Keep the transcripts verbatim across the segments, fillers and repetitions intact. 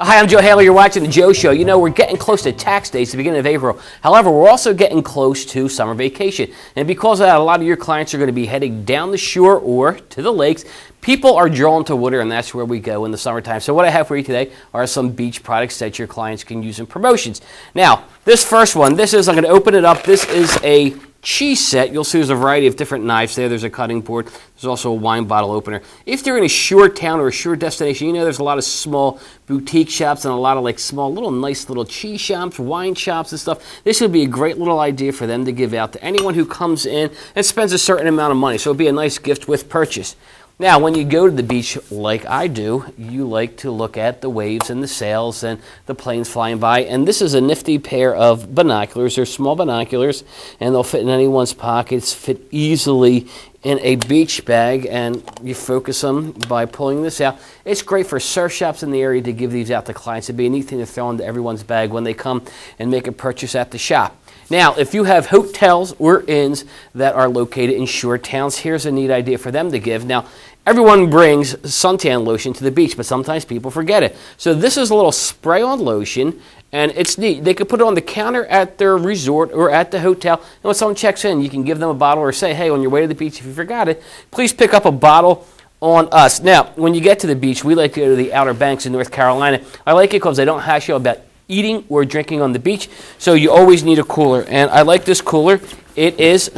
Hi, I'm Joe Haley. You're watching The Joe Show. You know, we're getting close to tax days, the beginning of April. However, we're also getting close to summer vacation. And because of that, a lot of your clients are going to be heading down the shore or to the lakes. People are drawn to water, and that's where we go in the summertime. So what I have for you today are some beach products that your clients can use in promotions. Now, this first one, this is, I'm going to open it up. This is a cheese set. You'll see there's a variety of different knives there. There's a cutting board. There's also a wine bottle opener. If you're in a shore town or a shore destination, you know there's a lot of small boutique shops and a lot of like small little nice little cheese shops, wine shops and stuff. This would be a great little idea for them to give out to anyone who comes in and spends a certain amount of money. So it would be a nice gift with purchase. Now, when you go to the beach like I do, you like to look at the waves and the sails and the planes flying by. And this is a nifty pair of binoculars. They're small binoculars, and they'll fit in anyone's pockets, fit easily in a beach bag, and you focus them by pulling this out. It's great for surf shops in the area to give these out to clients. It'd be a neat thing to throw into everyone's bag when they come and make a purchase at the shop. Now, if you have hotels or inns that are located in shore towns, here's a neat idea for them to give. Now, everyone brings suntan lotion to the beach, but sometimes people forget it. So this is a little spray-on lotion, and it's neat. They could put it on the counter at their resort or at the hotel, and when someone checks in, you can give them a bottle or say, hey, on your way to the beach, if you forgot it, please pick up a bottle on us. Now, when you get to the beach, we like to go to the Outer Banks in North Carolina. I like it because they don't hash you about eating or drinking on the beach, so you always need a cooler, and I like this cooler. It is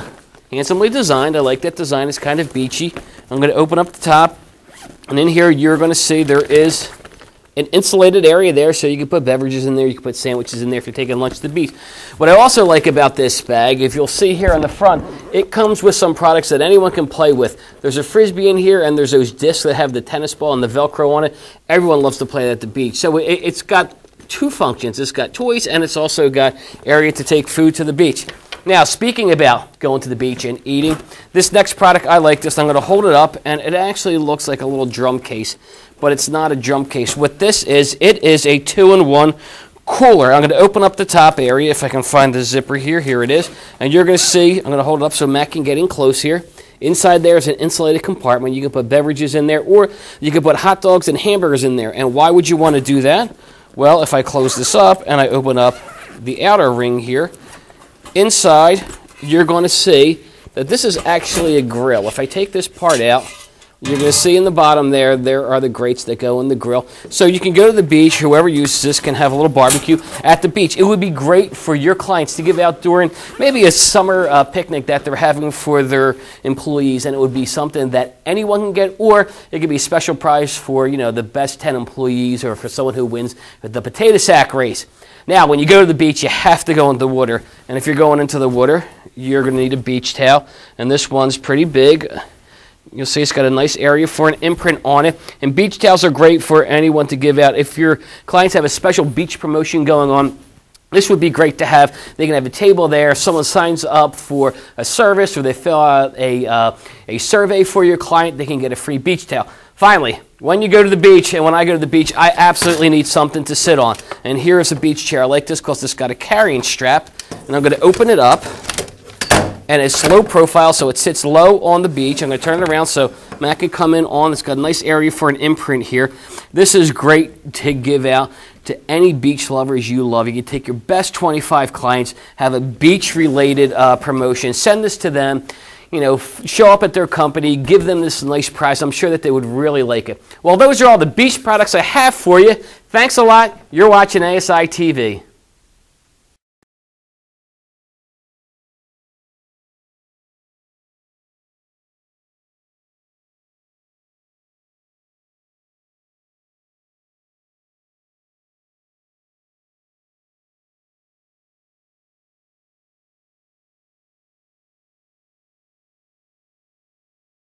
handsomely designed. I like that design. It's kind of beachy. I'm going to open up the top, and in here you're going to see there is an insulated area there, so you can put beverages in there. You can put sandwiches in there if you're taking lunch to the beach. What I also like about this bag, if you'll see here on the front, it comes with some products that anyone can play with. There's a Frisbee in here, and there's those discs that have the tennis ball and the Velcro on it. Everyone loves to play that at the beach. So it, it's got two functions. It's got toys, and it's also got area to take food to the beach. Now, speaking about going to the beach and eating, this next product, I like this. I'm going to hold it up, and it actually looks like a little drum case, but it's not a drum case. What this is, it is a two-in-one cooler. I'm going to open up the top area, if I can find the zipper here. Here it is, and you're going to see, I'm going to hold it up so Matt can get in close here. Inside there is an insulated compartment. You can put beverages in there, or you can put hot dogs and hamburgers in there. And why would you want to do that? Well, if I close this up and I open up the outer ring here, inside, you're going to see that this is actually a grill. If I take this part out, you're going to see in the bottom there, there are the grates that go in the grill. So you can go to the beach. Whoever uses this can have a little barbecue at the beach. It would be great for your clients to give out during maybe a summer uh, picnic that they're having for their employees, and it would be something that anyone can get, or it could be a special prize for, you know, the best ten employees, or for someone who wins the potato sack race. Now, when you go to the beach, you have to go into the water, and if you're going into the water, you're going to need a beach towel, and this one's pretty big. You'll see it's got a nice area for an imprint on it, and beach towels are great for anyone to give out. If your clients have a special beach promotion going on, this would be great to have. They can have a table there. If someone signs up for a service, or they fill out a, uh, a survey for your client, they can get a free beach towel. Finally, when you go to the beach, and when I go to the beach, I absolutely need something to sit on. And here is a beach chair. I like this because it's got a carrying strap, and I'm going to open it up. And it's low profile, so it sits low on the beach. I'm going to turn it around so Matt can come in on. It's got a nice area for an imprint here. This is great to give out to any beach lovers you love. You can take your best twenty-five clients, have a beach-related uh, promotion, send this to them. You know, show up at their company, give them this nice prize. I'm sure that they would really like it. Well, those are all the beach products I have for you. Thanks a lot. You're watching A S I T V.